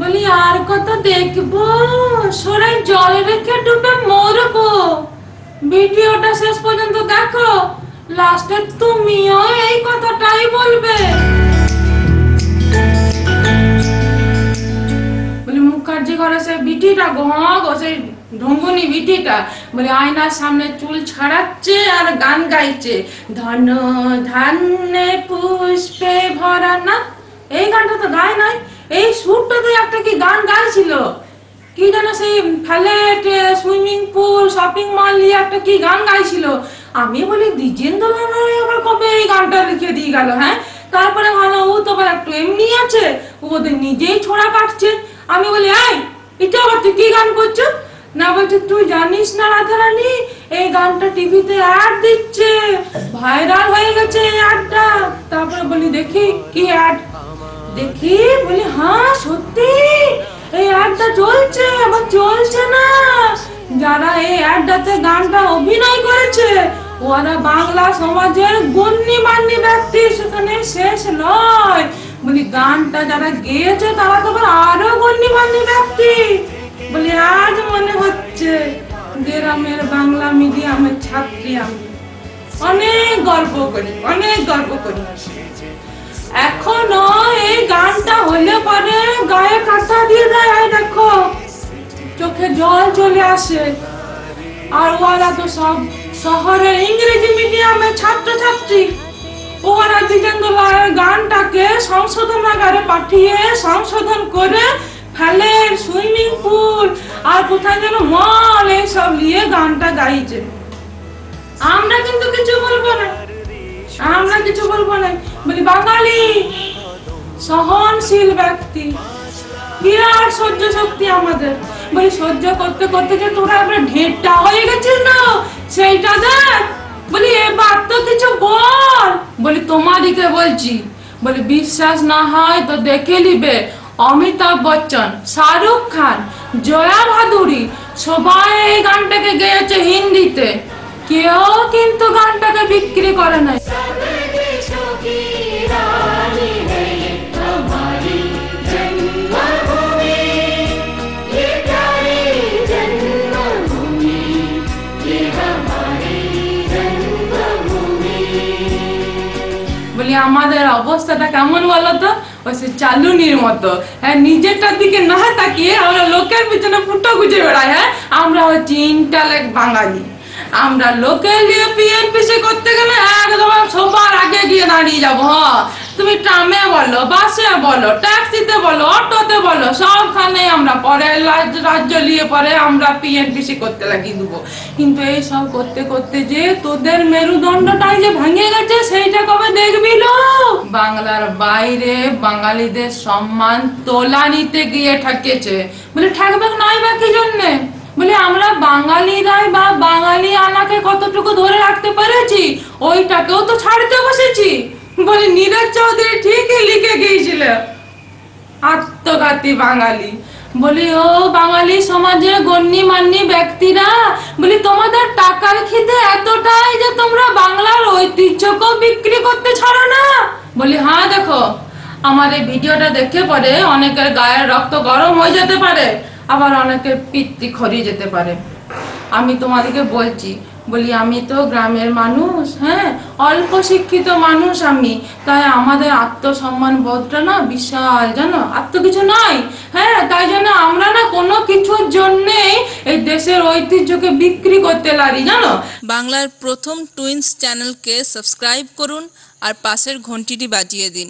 बोली यार को तो देखबो সরাই জলে রেখে ডুবে মরবো ভিডিওটা শেষ পর্যন্ত দেখো লাস্টে তুমিও এই কথাটাই বলবে বলি মুখার্জি করে সে বিটিটা গো সেই ঢঙ্গনি বিটিটা বলি আয়নার সামনে চুল ছাড়াচ্ছে আর গান গাইছে ধন ধান্যে পুষ্পে ভরা না এই গানটা তো গায় নাই এই সুরটা তো একটা কি গান গাইছিল কি জানো সেই flat swimming pool shopping mall নিয়ে একটা কি গান গাইছিল আমি বলি দ্বিজেন্দ্রনাথ আবার কবে এই গানটা লিখে দিয়ে গেল হ্যাঁ তারপরে ভালো ও তো আবার একটু এমনি আছে ও তো নিজেই ছোড়া কাটছে আমি বলি এই এটা আবার তুই কি গান করছিস না বলছি তুই জানিস না রাধারানী এই গানটা টিভিতে অ্যাড দিচ্ছে ভাইরাল হয়ে গেছে অ্যাডটা তারপরে বলি দেখি কি অ্যাড দেখি বলি হ্যাঁ সত্যি এই অ্যাডটা চলছে আবার চলছে না যারা এই অ্যাডটাতে গানটা অভিনয় করেছে ওরা বাংলা সমাজের গণ্যমান্য ব্যক্তি সেখানে শেষ নয় বলি গানটা যারা গেয়েছে তারা তো আরো গণ্যমান্য ব্যক্তি বলি আজ মনে হচ্ছে গ্রামের বাংলা মিডিয়ামের ছাত্রী আমি অনেক গর্ব করি এখনো এই গানটা হলে পরে গায়ে কাঁটা দিয়ে দেয় দেখো চোখে জল চলে আসে আর ওরা তো সব শহরে ইংরেজি মিডিয়ামের ছাত্রছাত্রী ওরা দ্বিজেন্দ্রলালের গানটাকে সংশোধনাগারে পাঠিয়ে সংশোধন করে ফেলে সুইমিং পুল আর কোথায় যেন মল এইসব নিয়ে গানটা গাইছে আমরা কিন্তু কিছু বলবো না বলি বাঙালি সহনশীল ব্যক্তি বিরাট সহ্য শক্তি আমাদের বলি সহ্য করতে করতে যে তোরা এবার ঢেটটা হয়ে গেছিস না সেইটা দেখ বলি এবার তো কিছু বল বলি তোমাদিকে বলছি বলি বিশ্বাস না হয় তো দেখে নিবে অমিতাভ বচ্চন শাহরুখ খান জয়া ভাদুরী সবাই এই গানটাকে গেয়েছে হিন্দিতে কেউ কিন্তু গানটাকে বিক্রি করে নাই বলি আমাদের অবস্থাটা কেমন বলো তো ওই চালুনির মতো হ্যাঁ নিজেরটার দিকে না তাকিয়ে আমরা লোকের পিছনে ফুটো গুঁজে বেড়াই হ্যাঁ আমরা হচ্ছি ইন্টালেক্ট বাঙালি আমরা লোকের নিয়ে পিএনপিসি করতে গেলে একদম সবার আগে গিয়ে দাঁড়িয়ে যাবো হ্যাঁ তুমি ট্রামে বলো বাসে বলো ট্যাক্সিতে বলো অটোতে বলো সবখানে আমরা পরে রাজ্য নিয়ে পরে আমরা পিএনপিসি করতে লাগিয়ে দেবো কিন্তু এইসব করতে করতে যে তোদের মেরুদণ্ডটাই যে ভেঙে গেছে সেইটা কবে দেখবি লো বাংলার বাইরে বাঙালিদের সম্মান তোলা নিতে গিয়ে ঠকেছে বলে ঠেকবেক নয় বা কি জন্যে বলে আমরা বাঙালিরাই বা বাঙালি আনাকে কতটুকু ধরে রাখতে পেরেছি ওইটাকেও তো ছাড়তে বসেছি বলে নীরজ চৌধুরী ঠিকই লিখে গিয়েছিল আত্মঘাতী বাঙালি বলি ও বাঙালি সমাজে গণ্যমান্য ব্যক্তিরা বলি তোমাদের টাকার খিদে এতটাই যে তোমরা বাংলার ঐতিহ্যকেও বিক্রি করতে ছাড়ো না বলি হ্যাঁ দেখো আমার এই ভিডিওটা দেখে পরে অনেকের গায়ের রক্ত গরম হয়ে যেতে পারে আবার অনেকের পিত্তি খরিয়ে যেতে পারে আমি তোমাদেরকে বলছি বলি আমি তো গ্রামের মানুষ হ্যাঁ অল্প শিক্ষিত মানুষ আমি তাই আমাদের আত্মসম্মান বোধটা না বিশাল জানো আত্ম কিছু নাই হ্যাঁ তাই জন্য আমরা না কোনো কিছুর জন্যেই এই দেশের ঐতিহ্যকে বিক্রি করতে পারি জানো বাংলার প্রথম টুইন্স চ্যানেলকে সাবস্ক্রাইব করুন আর পাশের ঘন্টিটি বাজিয়ে দিন।